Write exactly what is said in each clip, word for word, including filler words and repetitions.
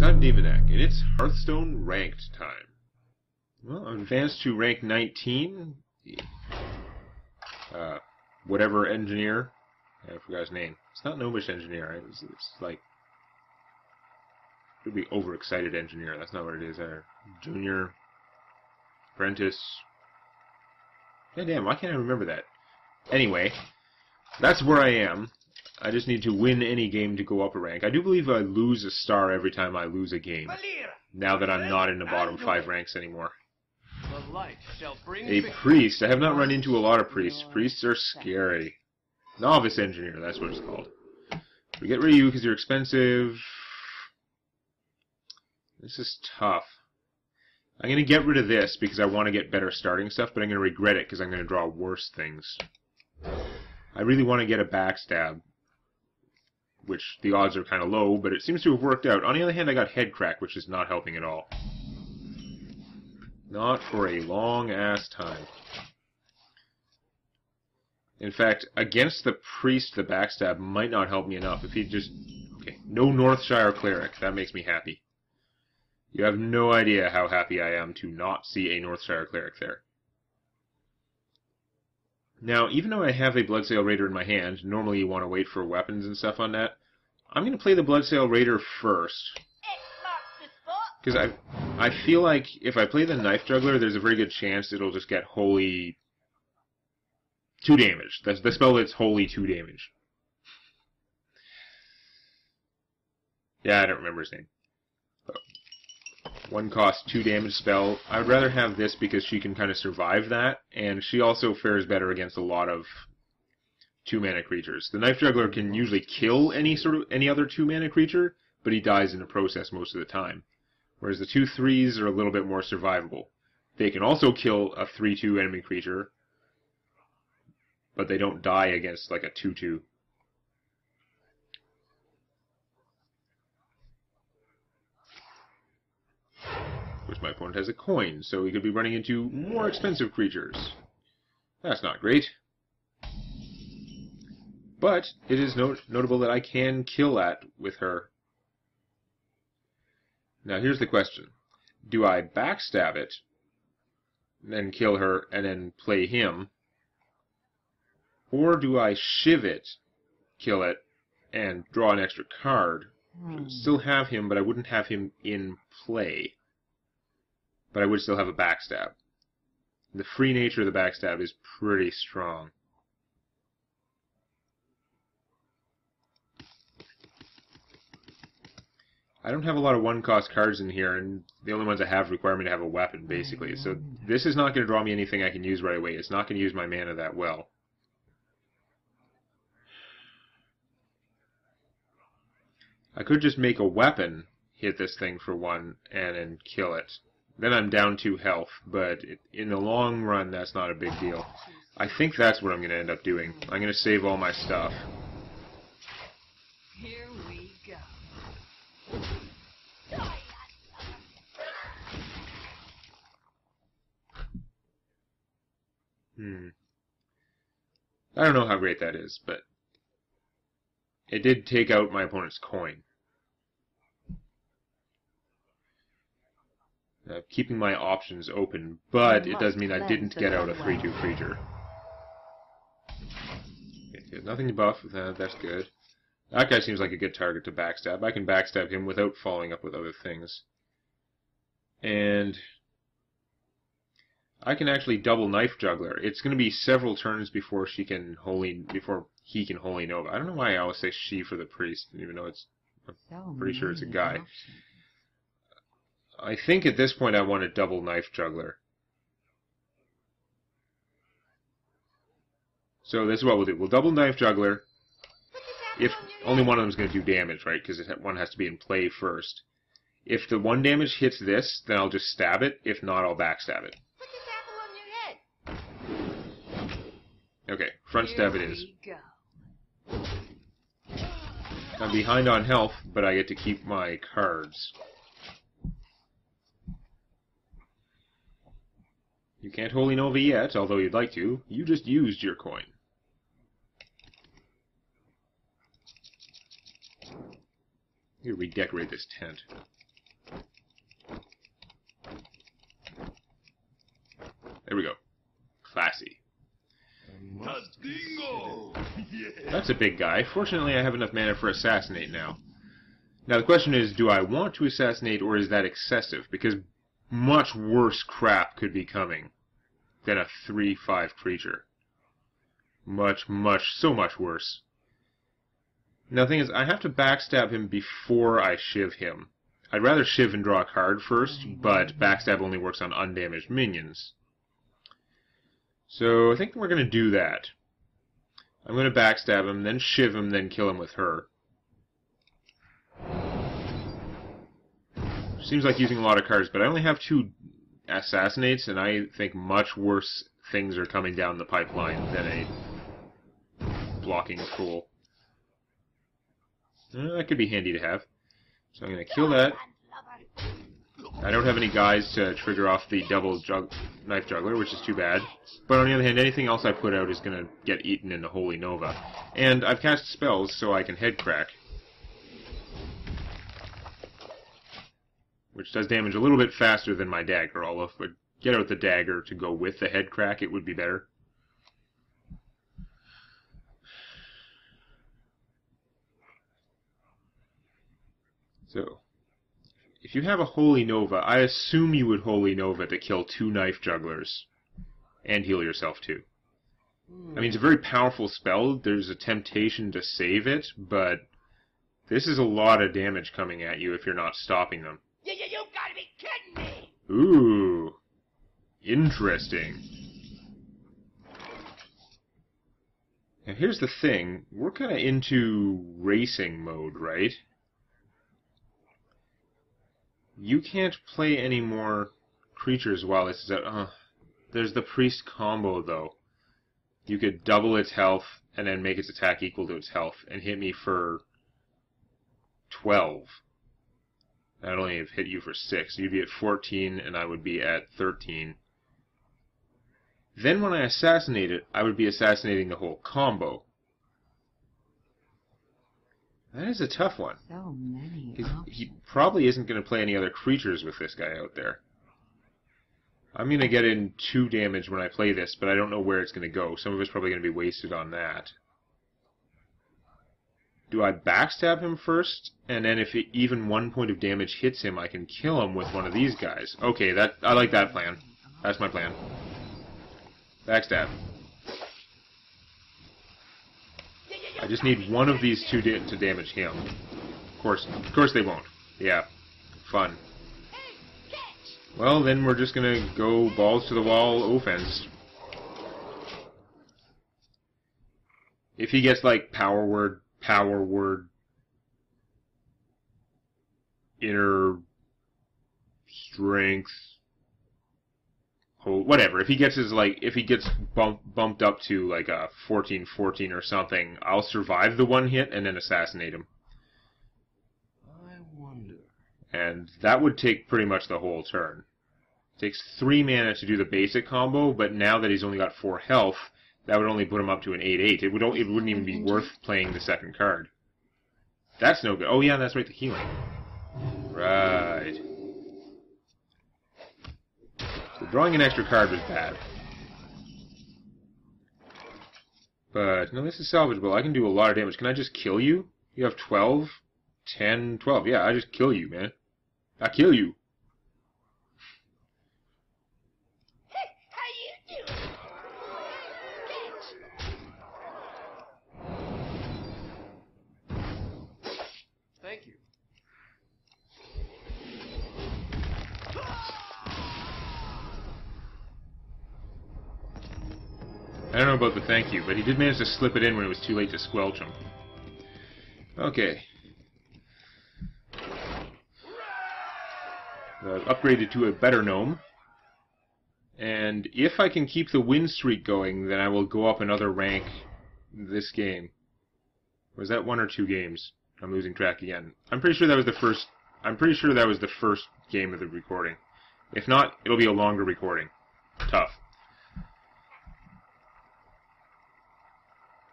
folks, I'm Demonac, and it's Hearthstone ranked time. Well, I'm advanced to rank nineteen. Uh, whatever engineer. I forgot his name. It's not Novice Engineer, right? It's, it's like... It would be Overexcited Engineer. That's not what it is either. Junior. Apprentice. God damn, why can't I remember that? Anyway, that's where I am. I just need to win any game to go up a rank. I do believe I lose a star every time I lose a game, now that I'm not in the bottom five ranks anymore. A priest. I have not run into a lot of priests. Priests are scary. Novice Engineer, that's what it's called. We get rid of you because you're expensive. This is tough. I'm going to get rid of this because I want to get better starting stuff, but I'm going to regret it because I'm going to draw worse things. I really want to get a backstab, which the odds are kind of low, but it seems to have worked out. On the other hand, I got headcrack, which is not helping at all. Not for a long-ass time. In fact, against the priest, the backstab might not help me enough. If he just... Okay, no Northshire Cleric. That makes me happy. You have no idea how happy I am to not see a Northshire Cleric there. Now, even though I have a Bloodsail Raider in my hand, normally you want to wait for weapons and stuff on that, I'm going to play the Bloodsail Raider first. Because I I feel like if I play the Knife Juggler, there's a very good chance it'll just get Holy... two damage. That's the spell that's Holy two damage. Yeah, I don't remember his name. Oh. One cost, two damage spell. I'd rather have this because she can kind of survive that, and she also fares better against a lot of two-mana creatures. The Knife Juggler can usually kill any sort of any other two-mana creature, but he dies in the process most of the time. Whereas the two threes are a little bit more survivable. They can also kill a three two enemy creature, but they don't die against like a two two. Which my opponent has a coin, so he could be running into more expensive creatures. That's not great. But it is not notable that I can kill that with her. Now here's the question. Do I backstab it, then kill her, and then play him? Or do I shiv it, kill it, and draw an extra card? Still have him, but I wouldn't have him in play. But I would still have a backstab. The free nature of the backstab is pretty strong. I don't have a lot of one-cost cards in here, and the only ones I have require me to have a weapon, basically. So this is not going to draw me anything I can use right away. It's not going to use my mana that well. I could just make a weapon, hit this thing for one, and then kill it. Then I'm down two health, but it, in the long run, that's not a big deal. I think that's what I'm going to end up doing. I'm going to save all my stuff. Here we go. Hmm. I don't know how great that is, but it did take out my opponent's coin. Uh, keeping my options open, but it does mean I didn't get out a three two creature. Okay, there's nothing to buff, uh, that's good. That guy seems like a good target to backstab. I can backstab him without following up with other things. And I can actually double Knife Juggler. It's going to be several turns before she can holy, before he can Holy Nova. I don't know why I always say she for the priest, even though it's, I'm pretty sure it's a guy. I think at this point I want a double Knife Juggler. So this is what we'll do. We'll double Knife Juggler. If only one of them is going to do damage, right? Because one has to be in play first. If the one damage hits this, then I'll just stab it. If not, I'll backstab it. Put this apple on your head. Okay, front stab it is. I'm behind on health, but I get to keep my cards. You can't Holy Nova yet, although you'd like to. You just used your coin. I'm going to redecorate this tent. that's a big guy. Fortunately, I have enough mana for assassinate now. Now the question is, do I want to assassinate, or is that excessive? Because much worse crap could be coming than a three five creature. Much, much, so much worse. Now the thing is, I have to backstab him before I shiv him. I'd rather shiv and draw a card first, but backstab only works on undamaged minions. So I think we're going to do that. I'm going to backstab him, then shiv him, then kill him with her. Seems like using a lot of cards, but I only have two assassinates, and I think much worse things are coming down the pipeline than a blocking tool. Uh, that could be handy to have. So I'm going to kill that. I don't have any guys to trigger off the double jug knife juggler, which is too bad. But on the other hand, anything else I put out is going to get eaten into Holy Nova. And I've cast spells, so I can headcrack, which does damage a little bit faster than my dagger, although if I get out the dagger to go with the head crack, it would be better. So, if you have a Holy Nova, I assume you would Holy Nova to kill two Knife Jugglers, and heal yourself too. I mean, it's a very powerful spell, there's a temptation to save it, but this is a lot of damage coming at you if you're not stopping them. You, you, you gotta be kidding me! Ooh, interesting. Now here's the thing, we're kind of into racing mode, right? You can't play any more creatures while this is out. Uh, there's the priest combo though. You could double its health and then make its attack equal to its health and hit me for twelve. I'd only have hit you for six. You'd be at fourteen, and I would be at thirteen. Then when I assassinate it, I would be assassinating the whole combo. That is a tough one. So many options. He probably isn't going to play any other creatures with this guy out there. I'm going to get in two damage when I play this, but I don't know where it's going to go. Some of it's probably going to be wasted on that. Do I backstab him first, and then if it, even one point of damage hits him, I can kill him with one of these guys? Okay, that I like that plan. That's my plan. Backstab. I just need one of these two da to damage him. Of course, of course they won't. Yeah, fun. Well, then we're just gonna go balls to the wall offense. If he gets like power word. Power word, inner strength, whatever. If he gets his like, if he gets bump, bumped up to like a fourteen fourteen or something, I'll survive the one hit and then assassinate him. I wonder. And that would take pretty much the whole turn. It takes three mana to do the basic combo, but now that he's only got four health. That would only put him up to an eight eight. It, would, it wouldn't even be worth playing the second card. That's no good. Oh yeah, that's right, the healing. Right. So drawing an extra card was bad. But, no, this is salvageable. I can do a lot of damage. Can I just kill you? You have twelve, ten, twelve. Yeah, I just kill you, man. I kill you. I don't know about the thank you, but he did manage to slip it in when it was too late to squelch him. Okay. I've upgraded to a better gnome. And if I can keep the win streak going, then I will go up another rank this game. Was that one or two games? I'm losing track again. I'm pretty sure that was the first I'm pretty sure that was the first game of the recording. If not, it'll be a longer recording. Tough.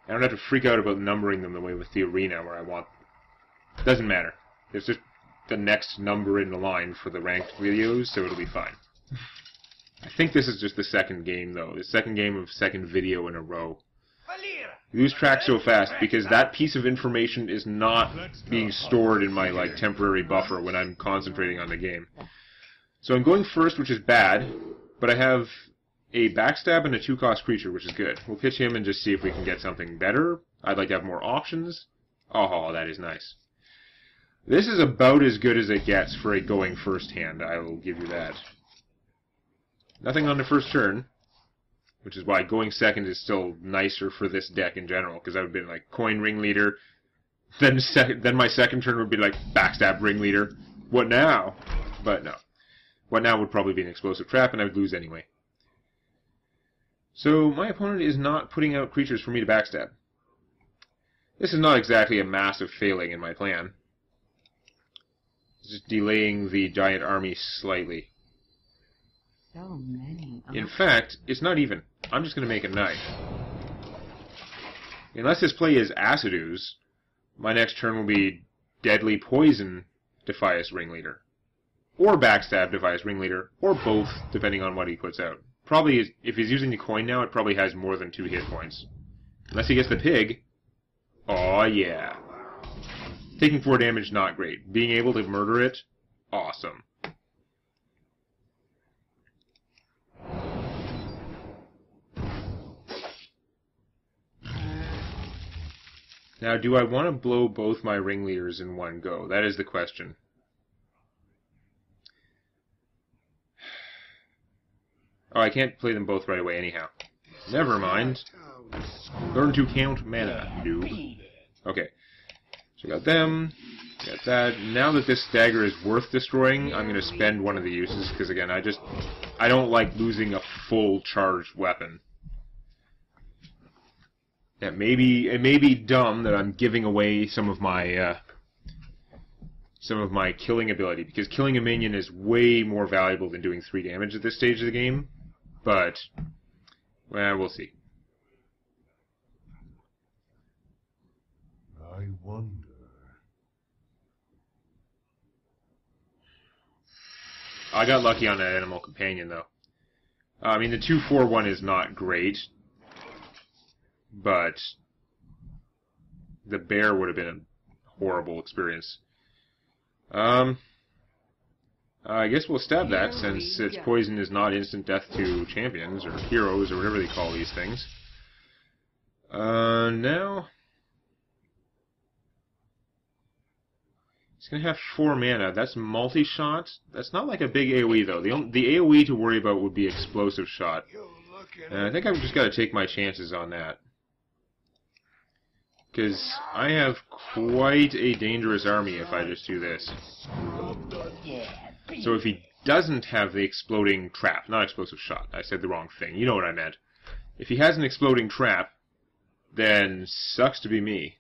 I don't have to freak out about numbering them the way with the arena where I want. Doesn't matter. It's just the next number in the line for the ranked videos, so it'll be fine. I think this is just the second game, though. The second game of second video in a row. lose track so fast because that piece of information is not being stored in my like temporary buffer when I'm concentrating on the game. So I'm going first, which is bad, but I have a backstab and a two-cost creature, which is good. We'll pitch him and just see if we can get something better. I'd like to have more options. Oh, that is nice. This is about as good as it gets for a going first hand, I will give you that. Nothing on the first turn, which is why going second is still nicer for this deck in general, because I would have been like coin ringleader, then sec then my second turn would be like backstab ringleader. What now? But no. What now would probably be an explosive trap, and I would lose anyway. So my opponent is not putting out creatures for me to backstab. This is not exactly a massive failing in my plan. It's just delaying the giant army slightly. So many. In fact, it's not even. I'm just going to make a knife. Unless this play is Acidu's, my next turn will be Deadly Poison, Defias Ringleader. Or Backstab, Defias Ringleader, or both, depending on what he puts out. Probably, if he's using the coin now, it probably has more than two hit points. Unless he gets the pig. Aw, yeah. Taking four damage, not great. Being able to murder it, awesome. Now, do I want to blow both my ringleaders in one go? That is the question. Oh, I can't play them both right away anyhow. Never mind. Learn to count mana, noob. Okay. So I got them. Got that. Now that this dagger is worth destroying, I'm going to spend one of the uses, because again, I just... I don't like losing a full charged weapon. That may be, it may be dumb that I'm giving away some of my... Uh, some of my killing ability, because killing a minion is way more valuable than doing three damage at this stage of the game. But, well, we'll see. I wonder. I got lucky on that animal companion, though. I mean, the two four one is not great, but the bear would have been a horrible experience. Um, I guess we'll stab that, since its poison is not instant death to champions, or heroes, or whatever they call these things. Uh, now... It's going to have four mana. That's multi-shot. That's not like a big AoE, though. The, only, the AoE to worry about would be explosive shot. And I think I've just got to take my chances on that. Because I have quite a dangerous army if I just do this. So if he doesn't have the exploding trap, not explosive shot, I said the wrong thing, you know what I meant. If he has an exploding trap, then sucks to be me.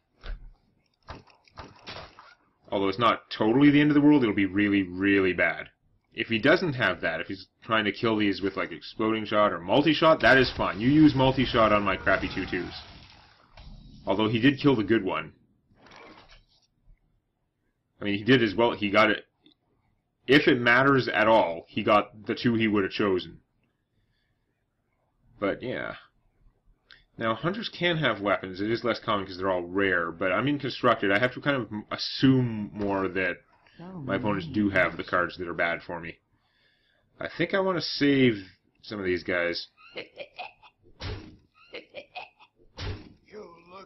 Although it's not totally the end of the world, it'll be really, really bad. If he doesn't have that, if he's trying to kill these with like exploding shot or multi-shot, that is fine. You use multi-shot on my crappy two twos. Although he did kill the good one. I mean, he did as well. He got it. If it matters at all, he got the two he would have chosen. But, yeah. Now, hunters can have weapons. It is less common because they're all rare. But I'm in constructed. I have to kind of assume more that my opponents do have the cards that are bad for me. I think I want to save some of these guys.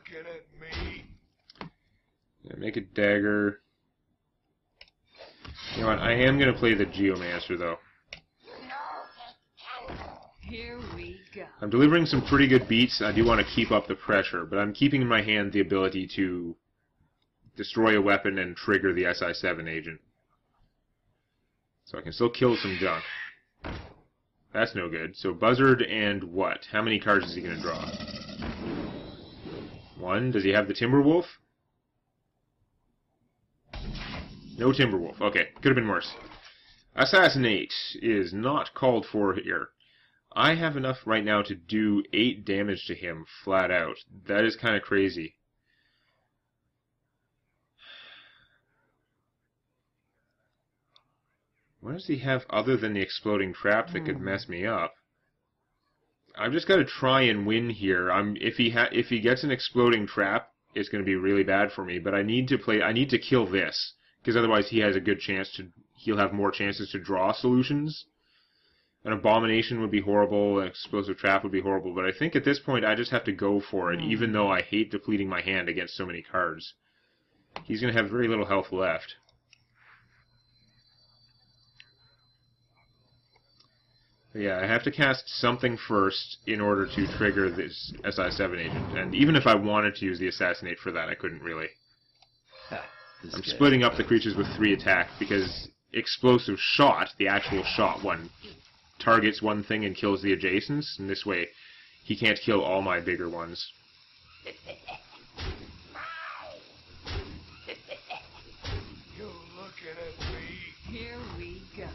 Get at me. Yeah, make a dagger. You know what? I am going to play the Geomancer, though. Here we go. I'm delivering some pretty good beats. I do want to keep up the pressure, but I'm keeping in my hand the ability to destroy a weapon and trigger the S I seven agent. So I can still kill some junk. That's no good. So Buzzard and what? How many cards is he going to draw? One. Does he have the Timberwolf? No Timberwolf. Okay. Could have been worse. Assassinate is not called for here. I have enough right now to do eight damage to him flat out. That is kind of crazy. What does he have other than the exploding trap that could mess me up? I've just got to try and win here. I'm if he ha if he gets an exploding trap, it's going to be really bad for me. But I need to play. I need to kill this because otherwise he has a good chance to. He'll have more chances to draw solutions. An abomination would be horrible. An explosive trap would be horrible. But I think at this point I just have to go for it, mm. even though I hate depleting my hand against so many cards. He's going to have very little health left. Yeah, I have to cast something first in order to trigger this S I seven agent. And even if I wanted to use the assassinate for that, I couldn't really. Ha, I'm splitting up the creatures with three attack because explosive shot, the actual shot one, targets one thing and kills the adjacents. And this way, he can't kill all my bigger ones. You're looking at me. Here we go.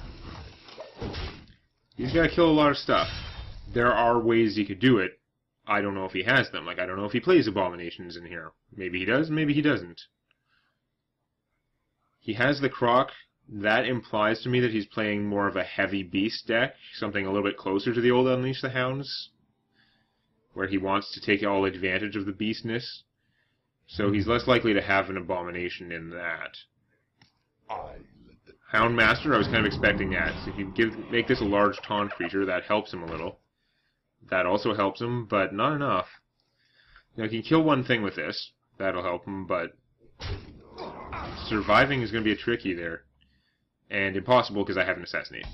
He's got to kill a lot of stuff. There are ways he could do it. I don't know if he has them. Like, I don't know if he plays Abominations in here. Maybe he does, maybe he doesn't. He has the Croc. That implies to me that he's playing more of a heavy beast deck, something a little bit closer to the old Unleash the Hounds, where he wants to take all advantage of the beastness. So he's less likely to have an Abomination in that. I... Houndmaster, I was kind of expecting that. So if you give, make this a large taunt creature, that helps him a little. That also helps him, but not enough. Now, he can kill one thing with this. That'll help him, but surviving is going to be a tricky there. And impossible, because I have an assassinate.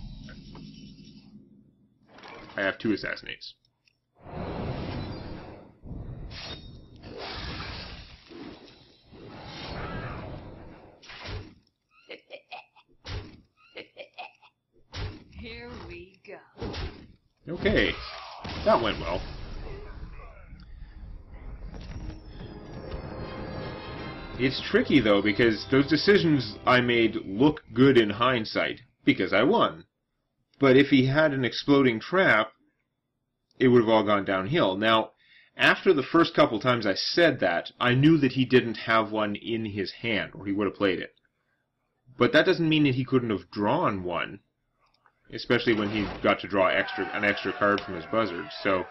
I have two assassinates. Here we go. Okay, that went well. It's tricky though because those decisions I made look good in hindsight because I won. But if he had an exploding trap, it would have all gone downhill. Now, after the first couple times I said that, I knew that he didn't have one in his hand or he would have played it. But that doesn't mean that he couldn't have drawn one. Especially when he got to draw extra an extra card from his Buzzard. So,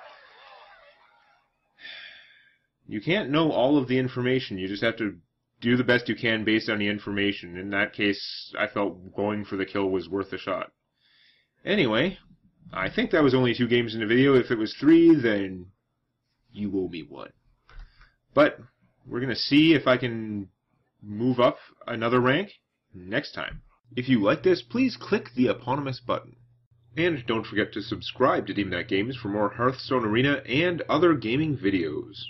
you can't know all of the information. You just have to do the best you can based on the information. In that case, I felt going for the kill was worth a shot. Anyway, I think that was only two games in the video. If it was three, then you owe me one. But, we're going to see if I can move up another rank next time. If you like this, please click the eponymous button. And don't forget to subscribe to DemonacGames for more Hearthstone Arena and other gaming videos.